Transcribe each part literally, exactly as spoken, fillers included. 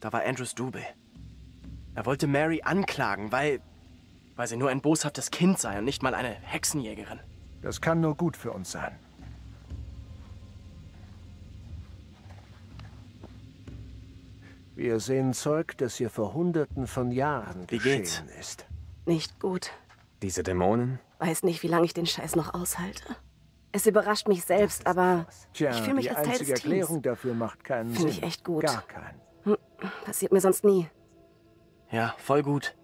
Da war Andrews Dubel. Er wollte Mary anklagen, weil, weil sie nur ein boshaftes Kind sei und nicht mal eine Hexenjägerin. Das kann nur gut für uns sein. Wir sehen Zeug, das hier vor Hunderten von Jahren geschehen ist. Nicht gut. Diese Dämonen? Weiß nicht, wie lange ich den Scheiß noch aushalte. Es überrascht mich selbst, aber Tja, ich fühle mich als Teil des Teams. Die einzige Erklärung dafür macht keinen Sinn. Finde ich echt gut. Gar keinen. Hm, passiert mir sonst nie. Ja, voll gut.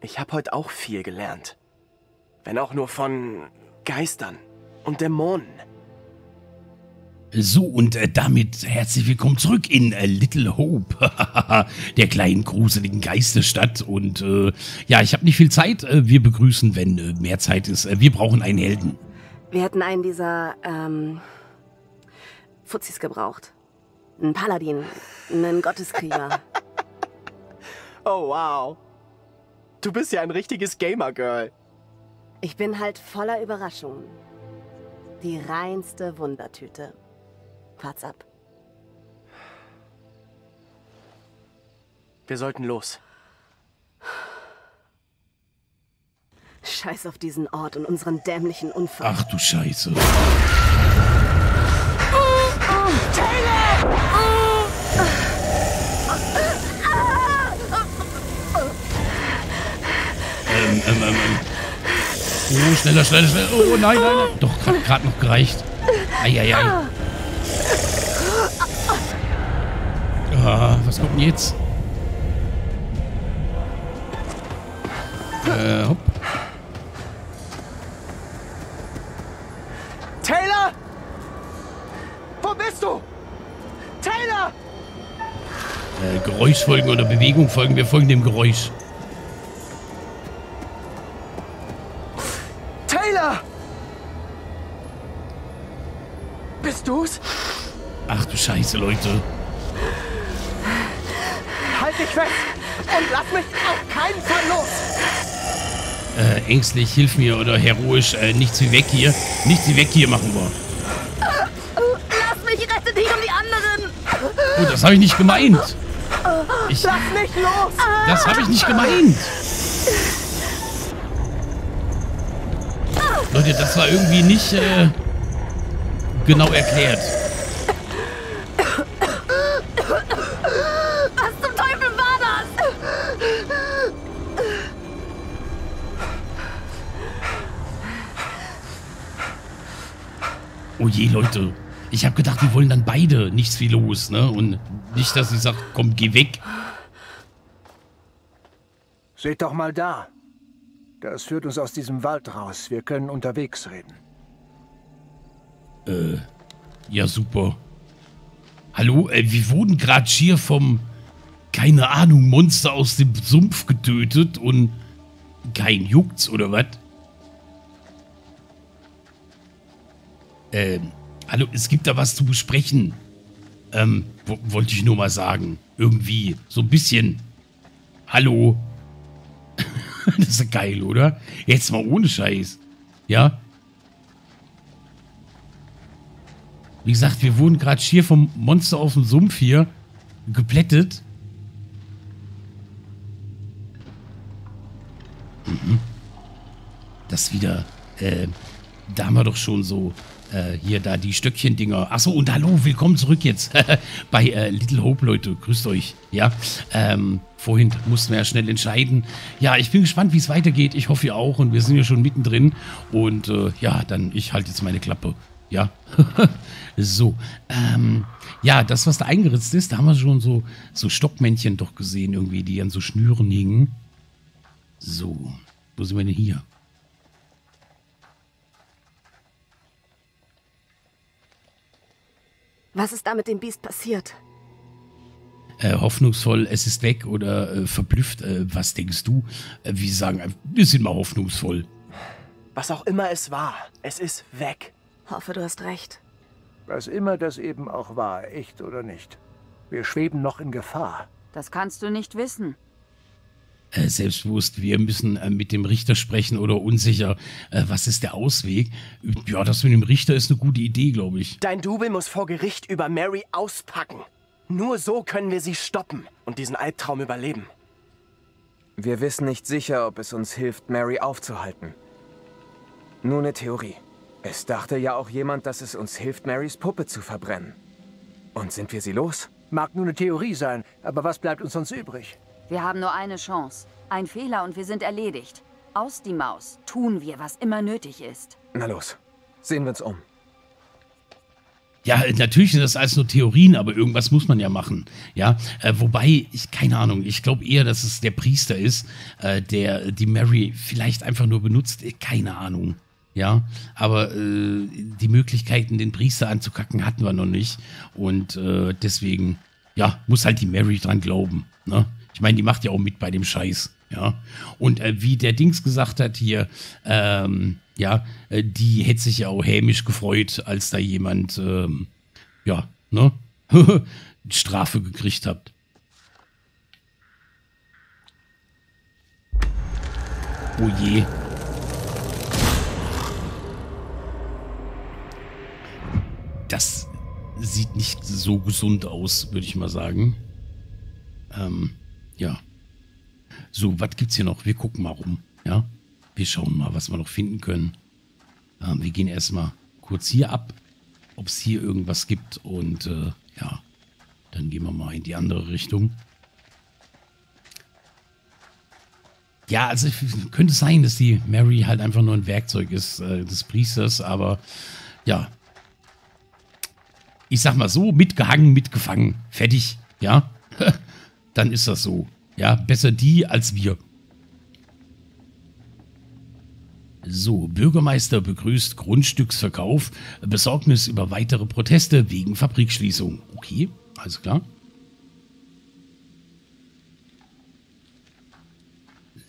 Ich habe heute auch viel gelernt. Wenn auch nur von Geistern und Dämonen. So, und äh, damit herzlich willkommen zurück in äh, Little Hope, der kleinen, gruseligen Geisterstadt. Und äh, ja, ich habe nicht viel Zeit. Äh, wir begrüßen, wenn äh, mehr Zeit ist. Äh, wir brauchen einen Helden. Wir hätten einen dieser ähm, Fuzzis gebraucht. Einen Paladin, einen Gotteskrieger. Oh, wow. Du bist ja ein richtiges Gamer-Girl. Ich bin halt voller Überraschungen. Die reinste Wundertüte. Fahrt's ab. Wir sollten los. Scheiß auf diesen Ort und unseren dämlichen Unfall. Ach du Scheiße. Oh, oh, Taylor! Oh. Ähm, ähm, ähm. Oh, schneller, schneller, schneller. Oh, nein, nein, nein. Doch, gerade noch gereicht. Eieiei. Ah, was kommt denn jetzt? Äh, hopp. Taylor! Wo bist du? Taylor! Äh, Geräusch folgen oder Bewegung folgen. Wir folgen dem Geräusch. Ach du Scheiße, Leute. Halt dich fest und lass mich auf keinen Fall los. Äh, ängstlich, hilf mir oder heroisch, äh, nichts wie weg hier. Nichts wie weg hier machen wir. Lass mich, rette dich um die anderen. Oh, das habe ich nicht gemeint. Ich, lass mich los. Das habe ich nicht gemeint. Leute, das war irgendwie nicht äh, genau erklärt. Oh je, Leute. Ich habe gedacht, wir wollen dann beide nichts wie los, ne? Und nicht, dass ich sage, komm, geh weg. Seht doch mal da. Das führt uns aus diesem Wald raus. Wir können unterwegs reden. Äh, ja, super. Hallo, äh, wir wurden gerade schier vom, keine Ahnung, Monster aus dem Sumpf getötet und kein juckt's, oder was? Ähm, hallo, es gibt da was zu besprechen. Ähm, wo, wollte ich nur mal sagen. Irgendwie, so ein bisschen. Hallo. Das ist ja geil, oder? Jetzt mal ohne Scheiß. Ja? Wie gesagt, wir wurden gerade schier vom Monster aus dem Sumpf hier geplättet. Mhm. Das wieder, äh, da haben wir doch schon so... Äh, hier, da, die Stöckchen-Dinger. Achso, und hallo, willkommen zurück jetzt bei äh, Little Hope, Leute. Grüßt euch. Ja, ähm, vorhin mussten wir ja schnell entscheiden. Ja, ich bin gespannt, wie es weitergeht. Ich hoffe, ihr auch. Und wir sind ja schon mittendrin. Und äh, ja, dann, ich halte jetzt meine Klappe. Ja, so. Ähm, ja, das, was da eingeritzt ist, da haben wir schon so, so Stockmännchen doch gesehen, irgendwie, die an so Schnüren hingen. So, wo sind wir denn hier? Was ist da mit dem Biest passiert? Äh, hoffnungsvoll, es ist weg oder äh, verblüfft. Äh, was denkst du? Äh, wir sagen, wir sind mal hoffnungsvoll. Was auch immer es war, es ist weg. Hoffe, du hast recht. Was immer das eben auch war, echt oder nicht. Wir schweben noch in Gefahr. Das kannst du nicht wissen. Äh, selbstbewusst, wir müssen äh, mit dem Richter sprechen oder unsicher. Äh, was ist der Ausweg? Ja, das mit dem Richter ist eine gute Idee, glaube ich. Dein Dubel muss vor Gericht über Mary auspacken. Nur so können wir sie stoppen und diesen Albtraum überleben. Wir wissen nicht sicher, ob es uns hilft, Mary aufzuhalten. Nur eine Theorie. Es dachte ja auch jemand, dass es uns hilft, Marys Puppe zu verbrennen. Und sind wir sie los? Mag nur eine Theorie sein, aber was bleibt uns sonst übrig? Wir haben nur eine Chance. Ein Fehler und wir sind erledigt. Aus die Maus. Tun wir, was immer nötig ist. Na los, sehen wir uns um. Ja, natürlich sind das alles nur Theorien, aber irgendwas muss man ja machen. Ja, äh, wobei, ich, keine Ahnung, ich glaube eher, dass es der Priester ist, äh, der die Mary vielleicht einfach nur benutzt. Keine Ahnung. Ja, aber äh, die Möglichkeiten, den Priester anzukacken, hatten wir noch nicht. Und äh, deswegen, ja, muss halt die Mary dran glauben. Ne? Ich meine, die macht ja auch mit bei dem Scheiß. Ja, und äh, wie der Dings gesagt hat hier, ähm, ja, äh, die hätte sich ja auch hämisch gefreut, als da jemand, ähm, ja, ne, Strafe gekriegt hat. Oh je. Das sieht nicht so gesund aus, würde ich mal sagen. Ähm, ja. So, was gibt's hier noch? Wir gucken mal rum, ja? Wir schauen mal, was wir noch finden können. Ähm, wir gehen erstmal kurz hier ab, ob es hier irgendwas gibt. Und, äh, ja, dann gehen wir mal in die andere Richtung. Ja, also könnte es sein, dass die Mary halt einfach nur ein Werkzeug ist, äh, des Priesters, aber, ja... Ich sag mal so, mitgehangen, mitgefangen. Fertig, ja? Dann ist das so. Ja, besser die als wir. So, Bürgermeister begrüßt Grundstücksverkauf. Besorgnis über weitere Proteste wegen Fabrikschließung. Okay, alles klar.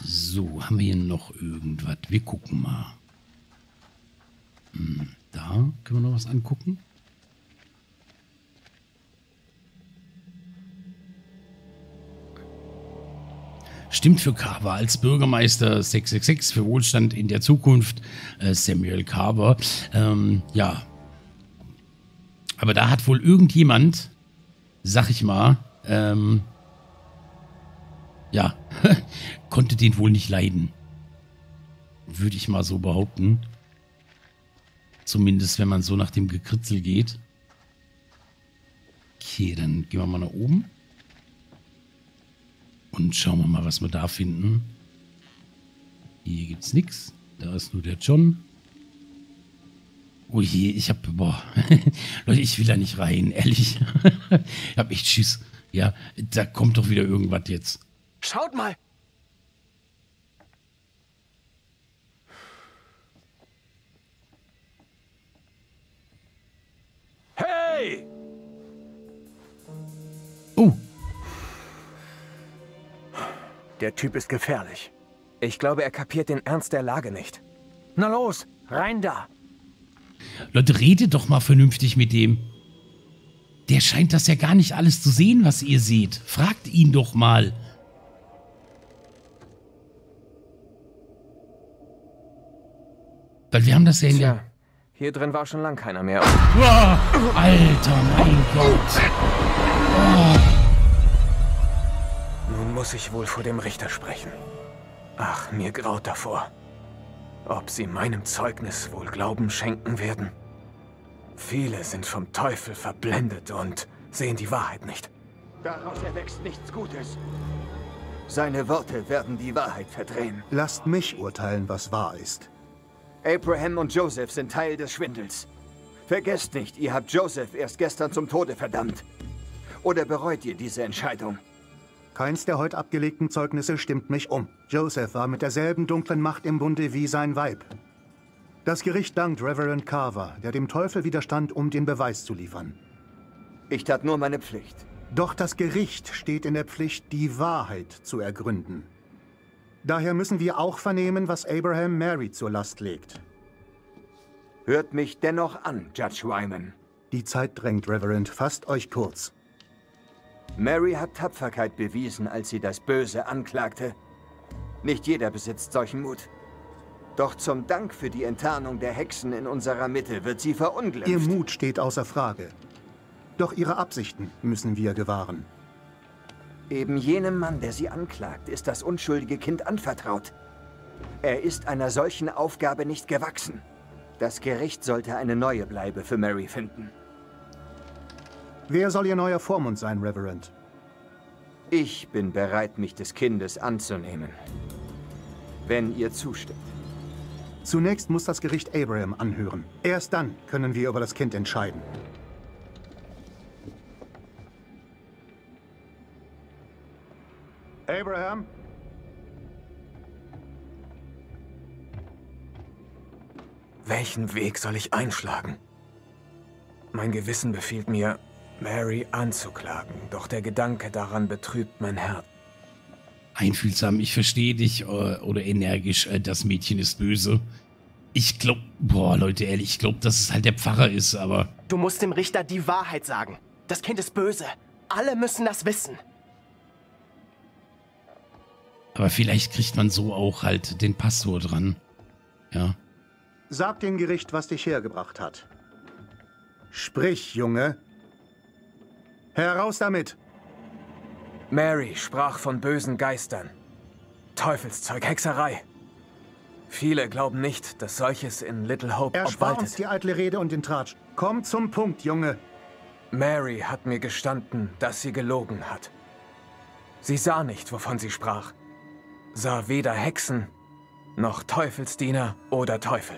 So, haben wir hier noch irgendwas? Wir gucken mal. Hm, da können wir noch was angucken. Stimmt für Carver als Bürgermeister, sechs sechs sechs für Wohlstand in der Zukunft, äh, Samuel Carver. Ähm, ja. Aber da hat wohl irgendjemand, sag ich mal, ähm, ja, konnte den wohl nicht leiden. Würde ich mal so behaupten. Zumindest, wenn man so nach dem Gekritzel geht. Okay, dann gehen wir mal nach oben. Und schauen wir mal, was wir da finden. Hier gibt's nichts. Da ist nur der John. Oh je, ich hab... Boah. Leute, ich will da nicht rein, ehrlich. Ich hab echt Schiss. Ja, da kommt doch wieder irgendwas jetzt. Schaut mal! Hey! Oh! Der Typ ist gefährlich. Ich glaube, er kapiert den Ernst der Lage nicht. Na los, rein da. Leute, redet doch mal vernünftig mit dem. Der scheint das ja gar nicht alles zu sehen, was ihr seht. Fragt ihn doch mal. Weil wir haben das ja in der... Hier drin war schon lang keiner mehr. Oh, Alter, mein Gott. Oh. Muss ich wohl vor dem Richter sprechen. Ach, mir graut davor. Ob sie meinem Zeugnis wohl Glauben schenken werden? Viele sind vom Teufel verblendet und sehen die Wahrheit nicht. Daraus erwächst nichts Gutes. Seine Worte werden die Wahrheit verdrehen. Lasst mich urteilen, was wahr ist. Abraham und Joseph sind Teil des Schwindels. Vergesst nicht, ihr habt Joseph erst gestern zum Tode verdammt. Oder bereut ihr diese Entscheidung? Keins der heute abgelegten Zeugnisse stimmt mich um. Joseph war mit derselben dunklen Macht im Bunde wie sein Weib. Das Gericht dankt Reverend Carver, der dem Teufel widerstand, um den Beweis zu liefern. Ich tat nur meine Pflicht. Doch das Gericht steht in der Pflicht, die Wahrheit zu ergründen. Daher müssen wir auch vernehmen, was Abraham Mary zur Last legt. Hört mich dennoch an, Judge Wyman. Die Zeit drängt, Reverend. Fasst euch kurz. Mary hat Tapferkeit bewiesen, als sie das Böse anklagte. Nicht jeder besitzt solchen Mut. Doch zum Dank für die Enttarnung der Hexen in unserer Mitte wird sie verunglimpft. Ihr Mut steht außer Frage. Doch ihre Absichten müssen wir gewahren. Eben jenem Mann, der sie anklagt, ist das unschuldige Kind anvertraut. Er ist einer solchen Aufgabe nicht gewachsen. Das Gericht sollte eine neue Bleibe für Mary finden. Wer soll ihr neuer Vormund sein, Reverend? Ich bin bereit, mich des Kindes anzunehmen, wenn ihr zustimmt. Zunächst muss das Gericht Abraham anhören. Erst dann können wir über das Kind entscheiden. Abraham? Welchen Weg soll ich einschlagen? Mein Gewissen befiehlt mir, Mary anzuklagen, doch der Gedanke daran betrübt mein Herz. Einfühlsam, ich verstehe dich, oder energisch, das Mädchen ist böse. Ich glaube, boah Leute, ehrlich, ich glaube, dass es halt der Pfarrer ist, aber... Du musst dem Richter die Wahrheit sagen. Das Kind ist böse. Alle müssen das wissen. Aber vielleicht kriegt man so auch halt den Pastor dran. Ja. Sag dem Gericht, was dich hergebracht hat. Sprich, Junge. Heraus damit! Mary sprach von bösen Geistern. Teufelszeug, Hexerei. Viele glauben nicht, dass solches in Little Hope obwaltet. Erspar uns die eitle Rede und den Tratsch. Komm zum Punkt, Junge. Mary hat mir gestanden, dass sie gelogen hat. Sie sah nicht, wovon sie sprach. Sah weder Hexen, noch Teufelsdiener oder Teufel.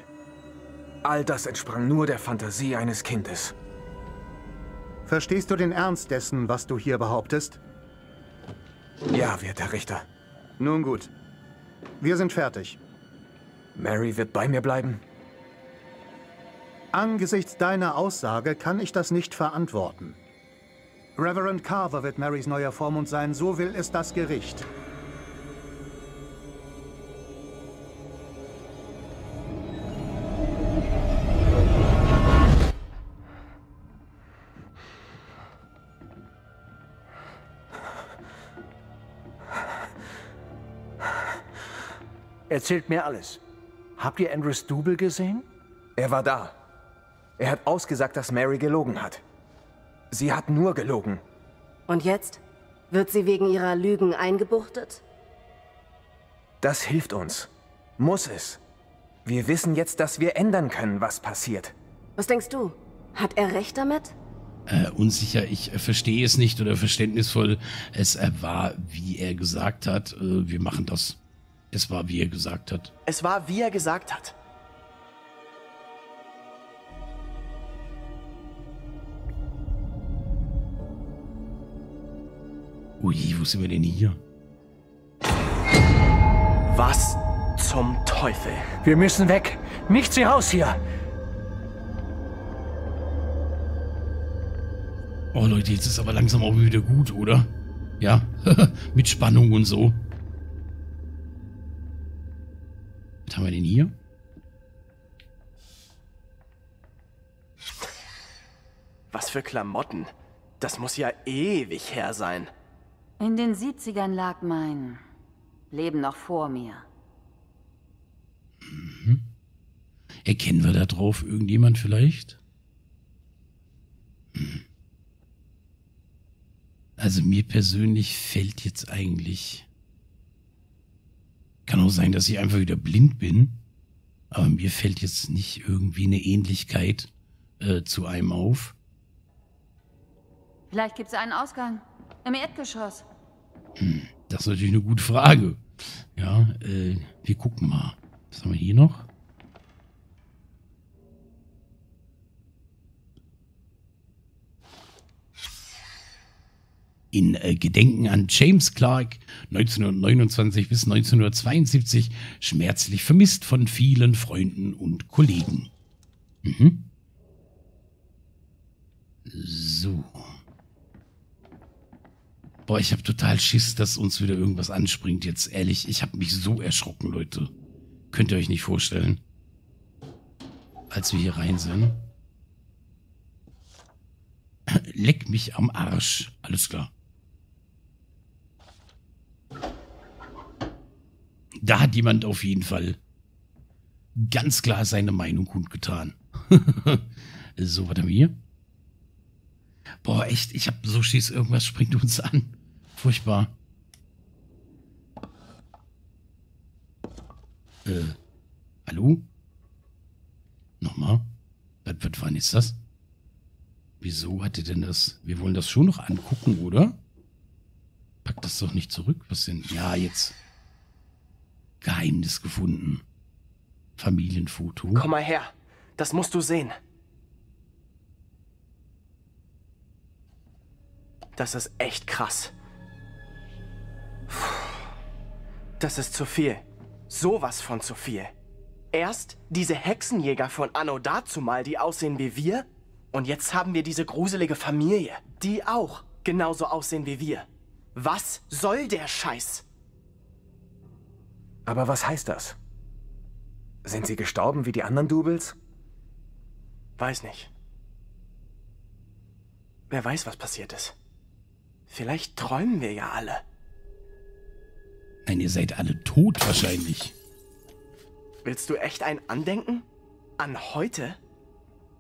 All das entsprang nur der Fantasie eines Kindes. Verstehst du den Ernst dessen, was du hier behauptest? Ja, werter Richter. Nun gut. Wir sind fertig. Mary wird bei mir bleiben? Angesichts deiner Aussage kann ich das nicht verantworten. Reverend Carver wird Marys neuer Vormund sein, so will es das Gericht. Erzählt mir alles. Habt ihr Andrew Dubel gesehen? Er war da. Er hat ausgesagt, dass Mary gelogen hat. Sie hat nur gelogen. Und jetzt? Wird sie wegen ihrer Lügen eingebuchtet? Das hilft uns. Muss es. Wir wissen jetzt, dass wir ändern können, was passiert. Was denkst du? Hat er recht damit? Äh, unsicher, ich äh, verstehe es nicht oder verständnisvoll. Es äh, war, wie er gesagt hat, äh, wir machen das. Es war, wie er gesagt hat. Es war, wie er gesagt hat. Ui, wo sind wir denn hier? Was zum Teufel? Wir müssen weg. Nicht sie raus hier. Oh Leute, jetzt ist aber langsam auch wieder gut, oder? Ja, mit Spannung und so. Was haben wir denn hier? Was für Klamotten. Das muss ja ewig her sein. In den siebzigern lag mein Leben noch vor mir. Mhm. Erkennen wir da drauf irgendjemand vielleicht? Mhm. Also mir persönlich fällt jetzt eigentlich... Kann auch sein, dass ich einfach wieder blind bin, aber mir fällt jetzt nicht irgendwie eine Ähnlichkeit äh, zu einem auf. Vielleicht gibt es einen Ausgang im Erdgeschoss. Hm, das ist natürlich eine gute Frage. Ja, äh, wir gucken mal. Was haben wir hier noch? In äh, Gedenken an James Clark, neunzehnhundertneunundzwanzig bis neunzehnhundertzweiundsiebzig, schmerzlich vermisst von vielen Freunden und Kollegen. Mhm. So. Boah, ich habe total Schiss, dass uns wieder irgendwas anspringt jetzt. Ehrlich, ich habe mich so erschrocken, Leute. Könnt ihr euch nicht vorstellen. Als wir hier rein sind. Leck mich am Arsch. Alles klar. Da hat jemand auf jeden Fall ganz klar seine Meinung kundgetan. So, was haben wir hier? Boah, echt, ich hab Sushis, irgendwas springt uns an. Furchtbar. Äh, hallo? Nochmal? Was, was, wann ist das? Wieso hat ihr denn das? Wir wollen das schon noch angucken, oder? Packt das doch nicht zurück. Was denn? Ja, jetzt. Geheimnis gefunden. Familienfoto. Komm mal her. Das musst du sehen. Das ist echt krass. Das ist zu viel. Sowas von zu viel. Erst diese Hexenjäger von anno dazumal, die aussehen wie wir. Und jetzt haben wir diese gruselige Familie, die auch genauso aussehen wie wir. Was soll der Scheiß? Aber was heißt das? Sind sie gestorben wie die anderen Dubels? Weiß nicht. Wer weiß, was passiert ist. Vielleicht träumen wir ja alle. Nein, ihr seid alle tot wahrscheinlich. Willst du echt ein Andenken? An heute?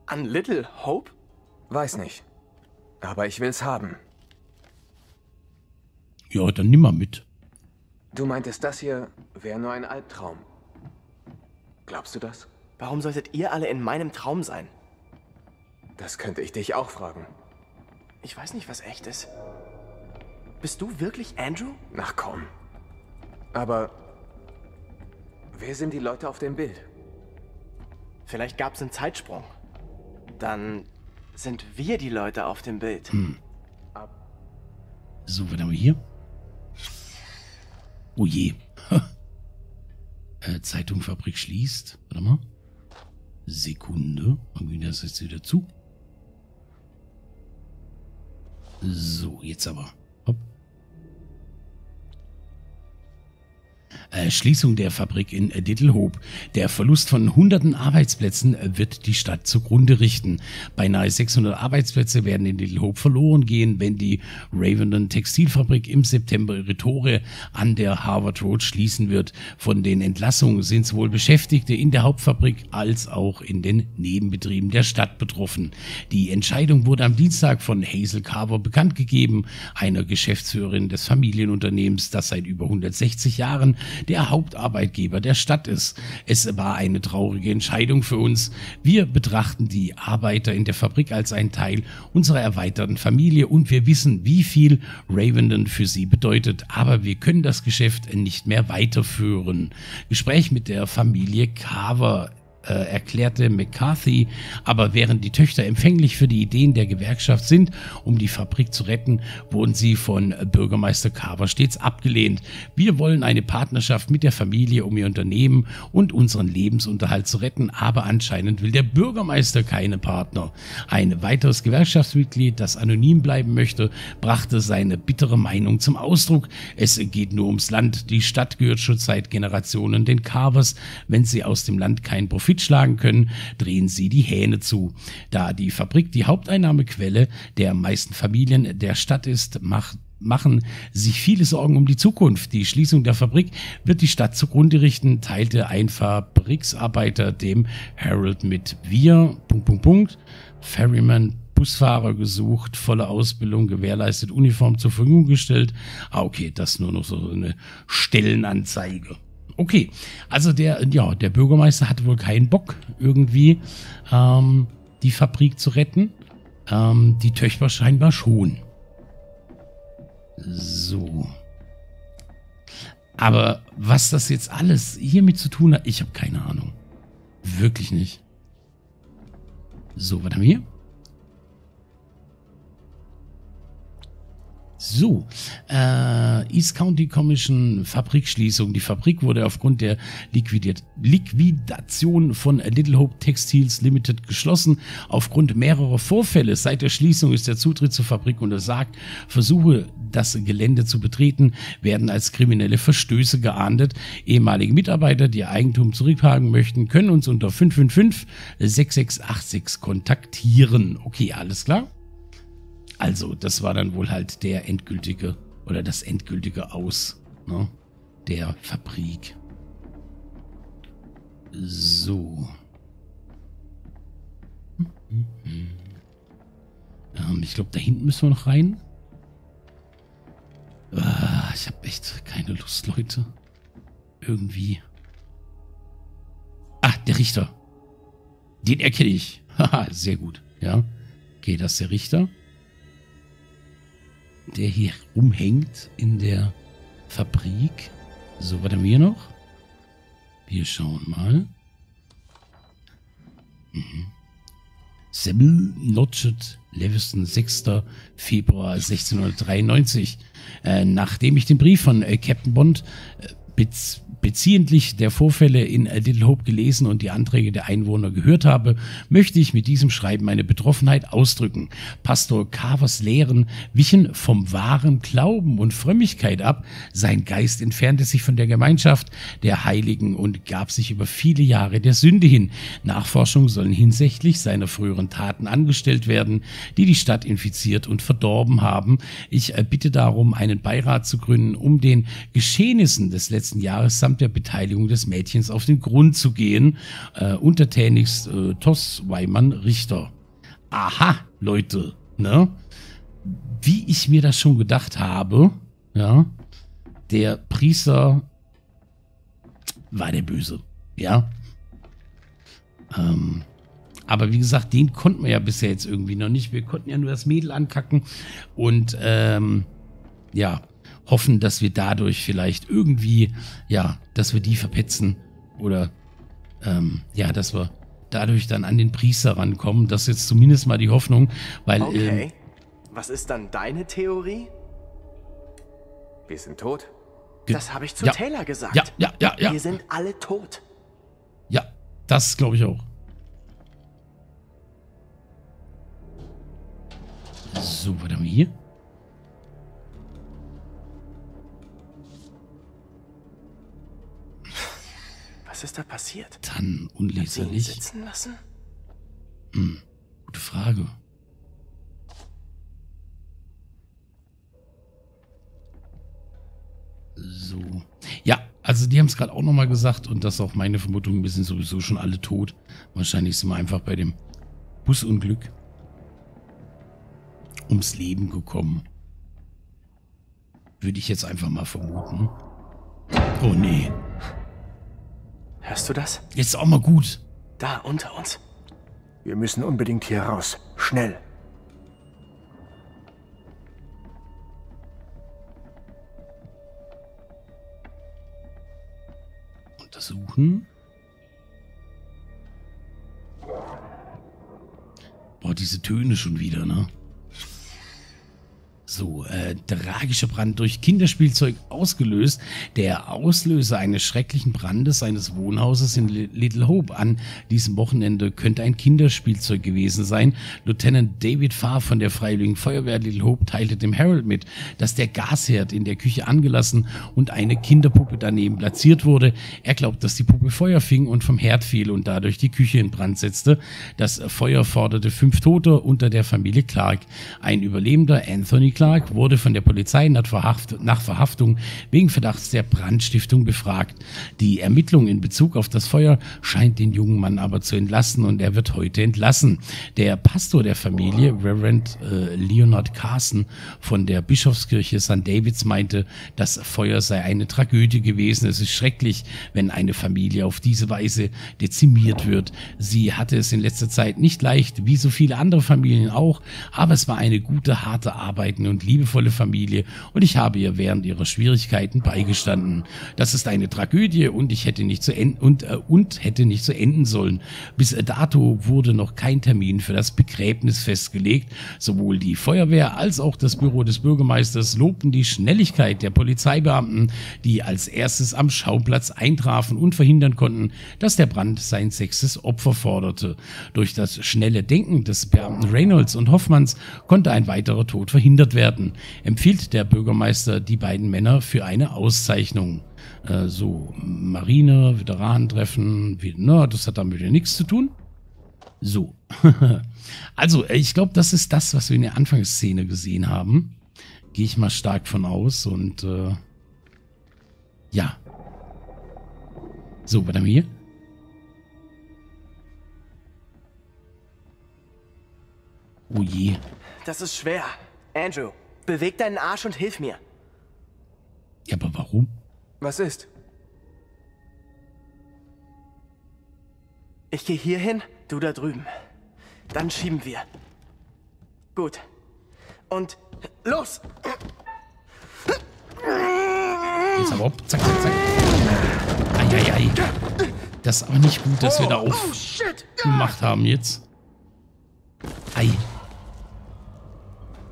An Little Hope? Weiß nicht. Aber ich will's haben. Ja, dann nimm mal mit. Du meintest, das hier wäre nur ein Albtraum. Glaubst du das? Warum solltet ihr alle in meinem Traum sein? Das könnte ich dich auch fragen. Ich weiß nicht, was echt ist. Bist du wirklich Andrew? Ach komm. Aber wer sind die Leute auf dem Bild? Vielleicht gab es einen Zeitsprung. Dann sind wir die Leute auf dem Bild. Hm. So, was haben wir hier? Oh je. äh, Zeitung Fabrik schließt. Warte mal. Sekunde. Machen wir das jetzt wieder zu. So, jetzt aber. Hopp. Äh, Schließung der Fabrik in Little Hope. Der Verlust von hunderten Arbeitsplätzen wird die Stadt zugrunde richten. Beinahe sechshundert Arbeitsplätze werden in Little Hope verloren gehen, wenn die Ravenland Textilfabrik im September ihre Tore an der Harvard Road schließen wird. Von den Entlassungen sind sowohl Beschäftigte in der Hauptfabrik als auch in den Nebenbetrieben der Stadt betroffen. Die Entscheidung wurde am Dienstag von Hazel Carver bekannt gegeben, einer Geschäftsführerin des Familienunternehmens, das seit über hundertsechzig Jahren der Hauptarbeitgeber der Stadt ist. Es war eine traurige Entscheidung für uns. Wir betrachten die Arbeiter in der Fabrik als einen Teil unserer erweiterten Familie und wir wissen, wie viel Ravenland für sie bedeutet. Aber wir können das Geschäft nicht mehr weiterführen. Gespräch mit der Familie Carver. Äh, erklärte McCarthy, aber während die Töchter empfänglich für die Ideen der Gewerkschaft sind, um die Fabrik zu retten, wurden sie von Bürgermeister Carver stets abgelehnt. Wir wollen eine Partnerschaft mit der Familie, um ihr Unternehmen und unseren Lebensunterhalt zu retten, aber anscheinend will der Bürgermeister keine Partner. Ein weiteres Gewerkschaftsmitglied, das anonym bleiben möchte, brachte seine bittere Meinung zum Ausdruck. Es geht nur ums Land. Die Stadt gehört schon seit Generationen den Carvers. Wenn sie aus dem Land keinen Profit schlagen können, drehen sie die Hähne zu. Da die Fabrik die Haupteinnahmequelle der meisten Familien der Stadt ist, macht machen sich viele Sorgen um die Zukunft. Die Schließung der Fabrik wird die Stadt zugrunde richten, teilte ein Fabriksarbeiter dem Herald mit. Wir, Punkt, Punkt, Punkt, Ferryman, Busfahrer gesucht, volle Ausbildung gewährleistet, Uniform zur Verfügung gestellt. Ah, okay, das ist nur noch so eine Stellenanzeige. Okay, also der, ja, der Bürgermeister hatte wohl keinen Bock, irgendwie ähm, die Fabrik zu retten. Ähm, die Töchter scheinbar schon. So. Aber was das jetzt alles hiermit zu tun hat, ich habe keine Ahnung. Wirklich nicht. So, was haben wir hier? So, äh, East County Commission, Fabrikschließung. Die Fabrik wurde aufgrund der Liquidiert Liquidation von Little Hope Textiles Limited geschlossen. Aufgrund mehrerer Vorfälle seit der Schließung ist der Zutritt zur Fabrik untersagt. Versuche, das Gelände zu betreten, werden als kriminelle Verstöße geahndet. Ehemalige Mitarbeiter, die ihr Eigentum zurückhaben möchten, können uns unter fünf fünf fünf, sechs sechs acht sechs kontaktieren. Okay, alles klar. Also, das war dann wohl halt der endgültige, oder das endgültige Aus, ne, der Fabrik. So. Ähm, ich glaube, da hinten müssen wir noch rein. Ah, ich habe echt keine Lust, Leute. Irgendwie. Ah, der Richter. Den erkenne ich. Haha, sehr gut. Ja. Okay, das ist der Richter. Der hier rumhängt in der Fabrik. So, was haben wir hier noch? Wir schauen mal. Mhm. Semmel Lodgett Levison, sechster Februar sechzehnhundertdreiundneunzig. Äh, nachdem ich den Brief von äh, Captain Bond äh, bez beziehentlich der Vorfälle in äh, Little Hope gelesen und die Anträge der Einwohner gehört habe, möchte ich mit diesem Schreiben meine Betroffenheit ausdrücken. Pastor Carvers Lehren wichen vom wahren Glauben und Frömmigkeit ab. Sein Geist entfernte sich von der Gemeinschaft der Heiligen und gab sich über viele Jahre der Sünde hin. Nachforschungen sollen hinsichtlich seiner früheren Taten angestellt werden, die die Stadt infiziert und verdorben haben. Ich äh, bitte darum, einen Beirat zu gründen, um den Geschehnissen des letzten Jahres samt der Beteiligung des Mädchens auf den Grund zu gehen. Äh, untertänigst äh, Tos Wyman, Richter. Aha, Leute, ne? Wie ich mir das schon gedacht habe, ja, der Priester war der Böse, ja. Ähm, aber wie gesagt, den konnten wir ja bisher jetzt irgendwie noch nicht. Wir konnten ja nur das Mädel ankacken und ähm, ja, hoffen, dass wir dadurch vielleicht irgendwie, ja, dass wir die verpetzen oder, ähm, ja, dass wir dadurch dann an den Priester rankommen. Das ist jetzt zumindest mal die Hoffnung, weil... Okay, ähm, was ist dann deine Theorie? Wir sind tot? Das habe ich zu ja, Taylor gesagt. Ja, ja, ja, ja. Wir sind alle tot. Ja, das glaube ich auch. So, was haben wir hier? Was ist da passiert? Dann unleserlich. Hat sie ihn sitzen lassen? Hm, gute Frage. So. Ja, also die haben es gerade auch nochmal gesagt und das ist auch meine Vermutung. Wir sind sowieso schon alle tot. Wahrscheinlich sind wir einfach bei dem Busunglück ums Leben gekommen. Würde ich jetzt einfach mal vermuten. Oh nee. Hörst du das? Jetzt auch mal gut. Da, unter uns. Wir müssen unbedingt hier raus. Schnell. Untersuchen. Boah, diese Töne schon wieder, ne? So, äh, tragischer Brand durch Kinderspielzeug ausgelöst. Der Auslöser eines schrecklichen Brandes eines Wohnhauses in Little Hope an diesem Wochenende könnte ein Kinderspielzeug gewesen sein. Lieutenant David Farr von der Freiwilligen Feuerwehr Little Hope teilte dem Herald mit, dass der Gasherd in der Küche angelassen und eine Kinderpuppe daneben platziert wurde. Er glaubt, dass die Puppe Feuer fing und vom Herd fiel und dadurch die Küche in Brand setzte. Das Feuer forderte fünf Tote unter der Familie Clark. Ein Überlebender, Anthony Clark, Clark wurde von der Polizei nach Verhaftung wegen Verdachts der Brandstiftung befragt. Die Ermittlung in Bezug auf das Feuer scheint den jungen Mann aber zu entlasten und er wird heute entlassen. Der Pastor der Familie, Reverend äh, Leonard Carson von der Bischofskirche Sankt Davids, meinte, das Feuer sei eine Tragödie gewesen. Es ist schrecklich, wenn eine Familie auf diese Weise dezimiert wird. Sie hatte es in letzter Zeit nicht leicht, wie so viele andere Familien auch, aber es war eine gute, harte Arbeit und liebevolle Familie und ich habe ihr während ihrer Schwierigkeiten beigestanden. Das ist eine Tragödie und ich hätte nicht zu enden und, äh, und hätte nicht zu enden sollen. Bis dato wurde noch kein Termin für das Begräbnis festgelegt. Sowohl die Feuerwehr als auch das Büro des Bürgermeisters lobten die Schnelligkeit der Polizeibeamten, die als erstes am Schauplatz eintrafen und verhindern konnten, dass der Brand sein sechstes Opfer forderte. Durch das schnelle Denken des Beamten Reynolds und Hoffmanns konnte ein weiterer Tod verhindert werden. Empfiehlt der Bürgermeister die beiden Männer für eine Auszeichnung. Äh, so, Marine, Veteranentreffen, na, das hat damit ja nichts zu tun. So. Also, ich glaube, das ist das, was wir in der Anfangsszene gesehen haben. Gehe ich mal stark von aus und äh, ja. So, was haben wir hier? Oh je. das ist schwer. Andrew, beweg deinen Arsch und hilf mir. Ja, aber warum? Was ist? Ich gehe hier hin, du da drüben. Dann schieben wir. Gut. Und los! Jetzt aber hopp. Zack, zack, zack. Eieiei. Ei, ei. Das ist aber nicht gut, dass wir da aufgemacht haben jetzt. Ei.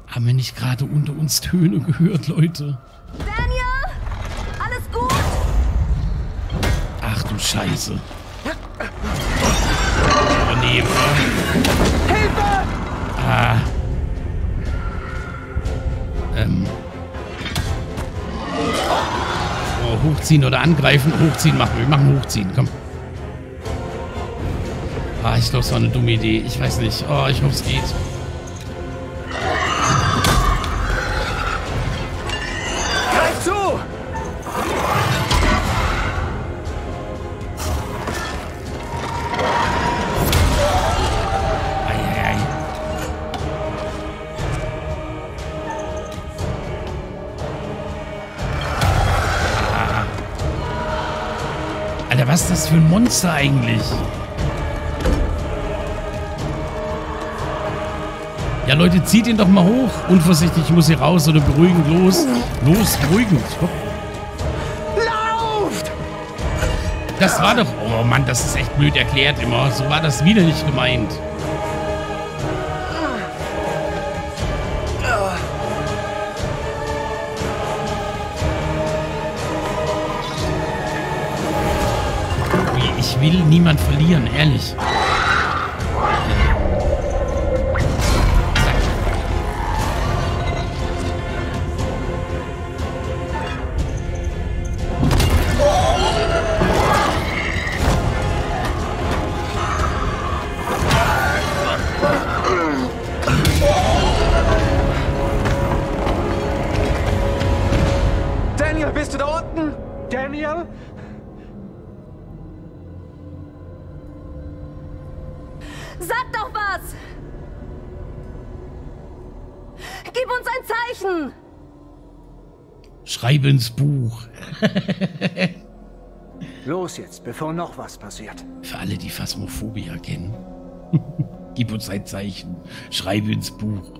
Haben wir nicht gerade unter uns Töne gehört, Leute? Daniel! Alles gut? Ach du Scheiße. Oh nee, Mann. Hilfe! Ah. Ähm. Oh, hochziehen oder angreifen. Hochziehen machen wir. Wir machen hochziehen. Komm. Ah, ich glaube, es war eine dumme Idee. Ich weiß nicht. Oh, ich hoffe, es geht. Greif zu! Ei, ei, ei. Ah. Alter, was ist das für ein Monster eigentlich? Ja, Leute, zieht ihn doch mal hoch. Unvorsichtig, ich muss hier raus oder beruhigend los. Los, beruhigend. Stopp. Lauft! Das war doch... Oh Mann, das ist echt blöd erklärt immer. So war das wieder nicht gemeint. Ich will niemand verlieren, ehrlich. Ins Buch. Los jetzt, bevor noch was passiert. Für alle, die Phasmophobia kennen. Gib uns ein Zeichen. Schreibe ins Buch.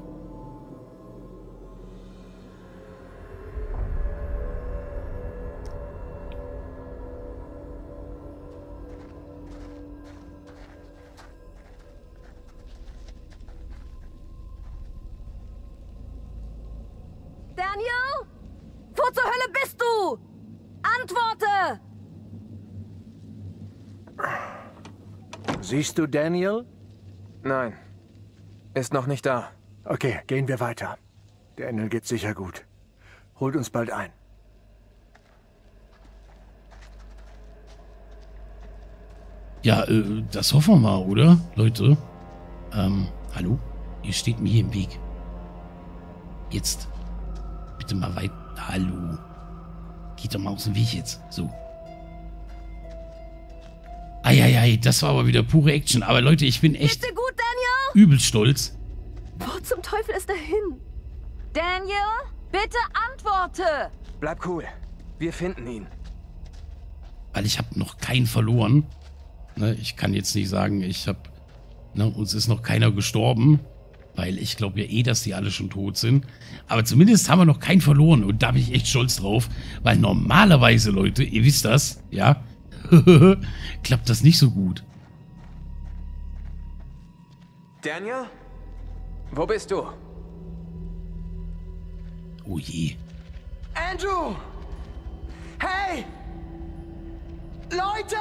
Siehst du Daniel? Nein. Ist noch nicht da. Okay, gehen wir weiter. Daniel geht's sicher gut. Holt uns bald ein. Ja, äh, das hoffen wir mal, oder? Leute. Ähm, hallo? Ihr steht mir hier im Weg. Jetzt. Bitte mal weit. Hallo. Geht doch mal aus dem Weg jetzt. So. Eieiei, das war aber wieder pure Action. Aber Leute, ich bin echt Geht's dir gut, Daniel? Übel stolz. Wo zum Teufel ist er hin? Daniel, bitte antworte. Bleib cool. Wir finden ihn. Weil ich habe noch keinen verloren. Ne, ich kann jetzt nicht sagen, ich habe... Ne, uns ist noch keiner gestorben. Weil ich glaube ja eh, dass die alle schon tot sind. Aber zumindest haben wir noch keinen verloren. Und da bin ich echt stolz drauf. Weil normalerweise, Leute, ihr wisst das, ja... klappt das nicht so gut. Daniel? Wo bist du? Oh je. Andrew! Hey! Leute!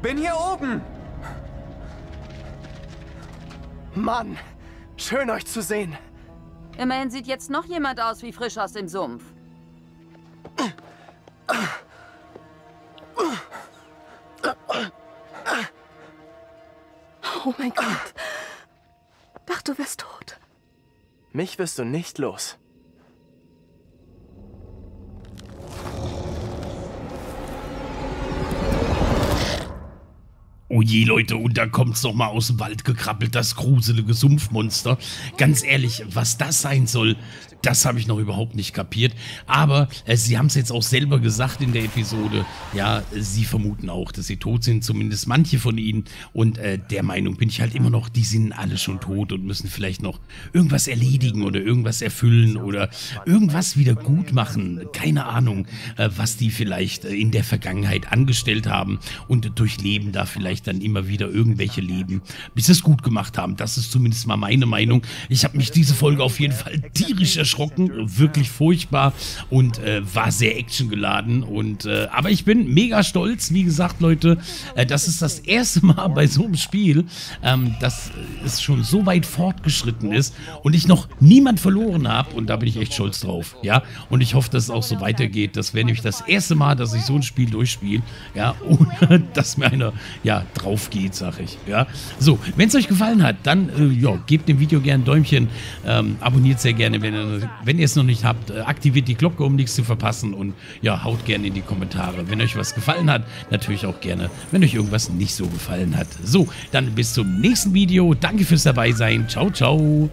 Bin hier oben! Mann, schön euch zu sehen. Immerhin sieht jetzt noch jemand aus wie frisch aus dem Sumpf. Oh mein Gott. Dachte, du wärst tot. Mich wirst du nicht los. Oh je, Leute, und da kommt's noch mal aus dem Wald gekrabbelt, das gruselige Sumpfmonster. Ganz ehrlich, was das sein soll, das habe ich noch überhaupt nicht kapiert. Aber äh, sie haben es jetzt auch selber gesagt in der Episode. Ja, äh, sie vermuten auch, dass sie tot sind, zumindest manche von ihnen. Und äh, der Meinung bin ich halt immer noch, die sind alle schon tot und müssen vielleicht noch irgendwas erledigen oder irgendwas erfüllen oder irgendwas wieder gut machen. Keine Ahnung, äh, was die vielleicht äh, in der Vergangenheit angestellt haben und äh, durchleben da vielleicht dann immer wieder irgendwelche Leben, bis sie es gut gemacht haben. Das ist zumindest mal meine Meinung. Ich habe mich diese Folge auf jeden Fall tierisch erschrocken. Wirklich furchtbar und äh, war sehr actiongeladen. Und, äh, aber ich bin mega stolz, wie gesagt, Leute, äh, das ist das erste Mal bei so einem Spiel, ähm, dass es schon so weit fortgeschritten ist und ich noch niemand verloren habe und da bin ich echt stolz drauf, ja. Und ich hoffe, dass es auch so weitergeht. Das wäre nämlich das erste Mal, dass ich so ein Spiel durchspiele, ja, ohne dass mir einer, ja, drauf geht, sag ich, ja. So, wenn es euch gefallen hat, dann, äh, ja, gebt dem Video gerne ein Däumchen, ähm, abonniert sehr gerne, wenn ihr Wenn ihr es noch nicht habt, aktiviert die Glocke, um nichts zu verpassen und ja, haut gerne in die Kommentare, wenn euch was gefallen hat, natürlich auch gerne, wenn euch irgendwas nicht so gefallen hat. So, dann bis zum nächsten Video, danke fürs dabei sein, ciao, ciao.